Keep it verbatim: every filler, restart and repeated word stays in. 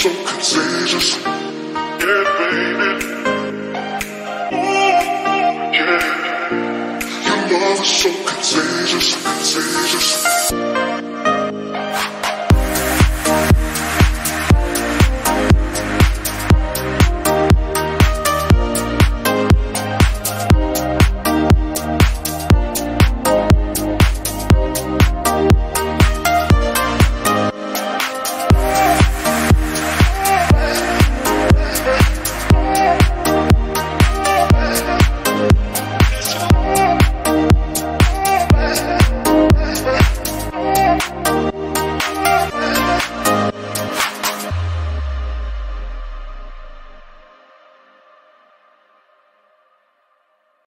so contagious. Yeah, baby. Ooh, yeah. Your love is so contagious, contagious.